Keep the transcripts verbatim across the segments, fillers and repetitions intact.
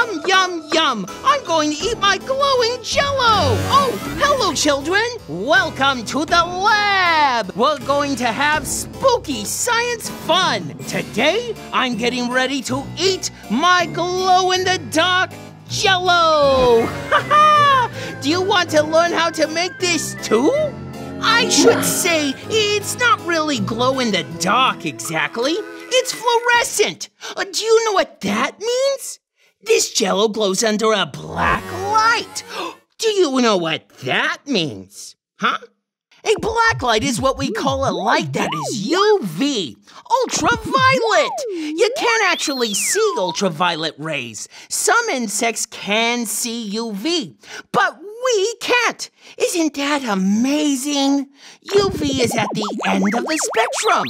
Yum, yum, yum! I'm going to eat my glowing Jello! Oh, hello, children! Welcome to the lab! We're going to have spooky science fun! Today, I'm getting ready to eat my glow-in-the-dark Jello! Ha ha! Do you want to learn how to make this too? I should say, it's not really glow-in-the-dark exactly. It's fluorescent! Uh, do you know what that means? This Jello glows under a black light. Do you know what that means? Huh? A black light is what we call a light that is U V, ultraviolet. You can't actually see ultraviolet rays. Some insects can see U V, but we can't. Isn't that amazing? U V is at the end of the spectrum.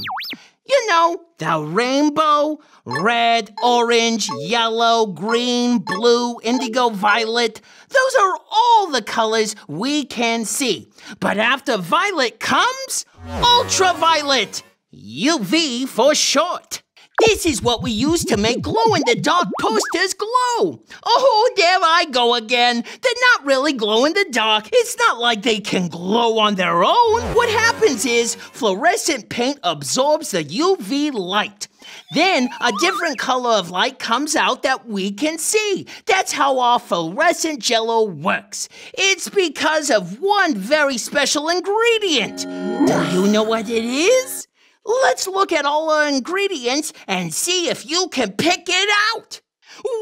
You know, the rainbow, red, orange, yellow, green, blue, indigo, violet. Those are all the colors we can see. But after violet comes ultraviolet, U V for short. This is what we use to make glow-in-the-dark posters glow. Oh, there I go again. They're not really glow-in-the-dark. It's not like they can glow on their own. What happens is fluorescent paint absorbs the U V light. Then a different color of light comes out that we can see. That's how our fluorescent Jello works. It's because of one very special ingredient. Do you know what it is? Let's look at all our ingredients and see if you can pick it out.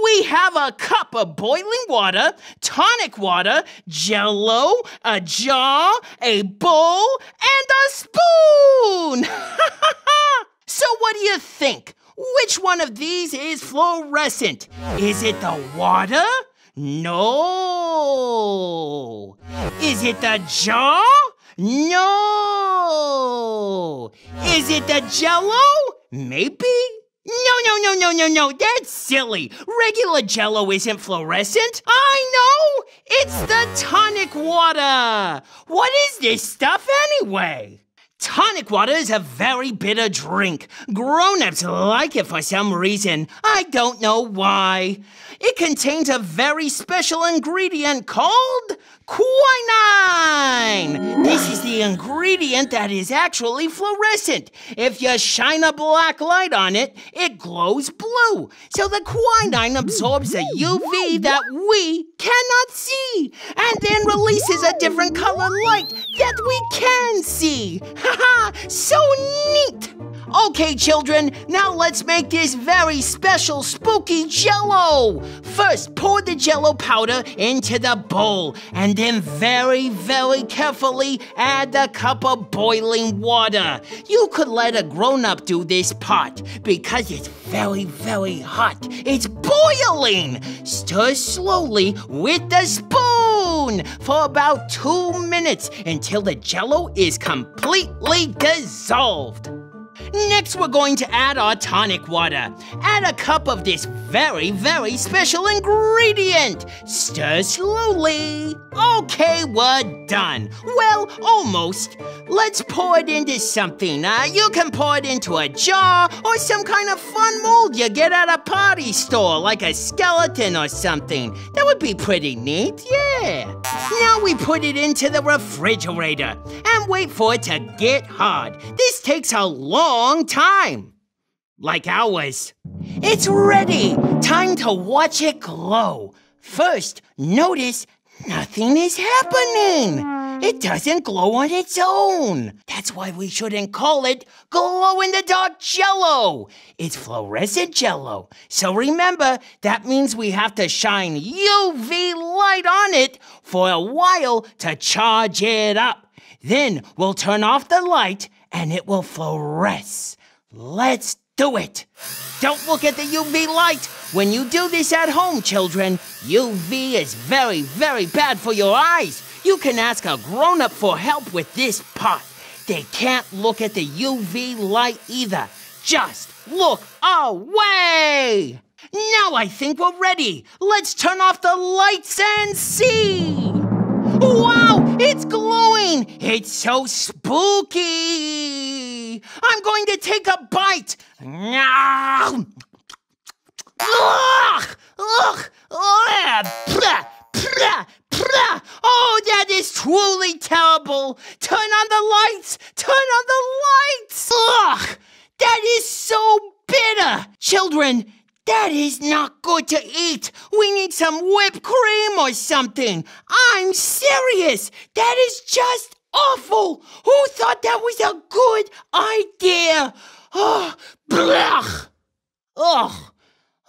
We have a cup of boiling water, tonic water, Jello, a jar, a bowl, and a spoon! So what do you think? Which one of these is fluorescent? Is it the water? No. Is it the jar? No! Is it the Jello? Maybe? No, no, no, no, no, no, that's silly. Regular Jello isn't fluorescent. I know! It's the tonic water. What is this stuff anyway? Tonic water is a very bitter drink. Grown-ups like it for some reason. I don't know why. It contains a very special ingredient called quinine. This is the ingredient that is actually fluorescent. If you shine a black light on it, it glows blue. So the quinine absorbs the U V that we cannot see and then releases a different color light that we can see. Haha, so neat! Okay, children, now let's make this very special spooky Jello. First, pour the Jello powder into the bowl and then very, very carefully add a cup of boiling water. You could let a grown-up do this part because it's very, very hot. It's boiling! Stir slowly with the spoon for about two minutes until the Jello is completely dissolved. Next, we're going to add our tonic water. Add a cup of this very, very special ingredient. Stir slowly. Okay, we're done. Well, almost. Let's pour it into something. Uh, you can pour it into a jar or some kind of fun mold you get at a party store, like a skeleton or something. That would be pretty neat, yeah. Now we put it into the refrigerator and wait for it to get hard. This takes a long long time, like ours. It's ready. Time to watch it glow. First, notice nothing is happening. It doesn't glow on its own. That's why we shouldn't call it glow-in-the-dark Jello. It's fluorescent Jello. So remember, that means we have to shine U V light on it for a while to charge it up. Then we'll turn off the light and it will fluoresce. Let's do it. Don't look at the U V light. When you do this at home, children, U V is very, very bad for your eyes. You can ask a grown-up for help with this part. They can't look at the U V light either. Just look away. Now I think we're ready. Let's turn off the lights and see. Wow, it's glowing. It's so spooky. I'm going to take a bite. Ugh, ugh, pra, pra, pra. Oh, that is truly terrible. Turn on the lights. Turn on the lights. Ugh, that is so bitter. Children, that is not good to eat. We need some whipped cream or something. I'm serious. That is just awful. Who thought that was a good idea? Oh, blech. Oh,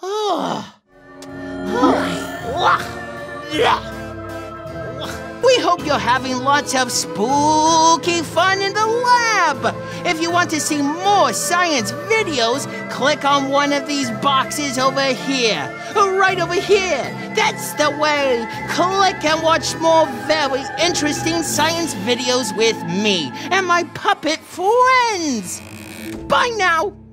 oh. We hope you're having lots of spooky fun in the lab. If you want to see more science videos, click on one of these boxes over here. Right over here. That's the way. Click and watch more very interesting science videos with me and my puppet friends. Bye now.